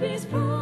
His promise.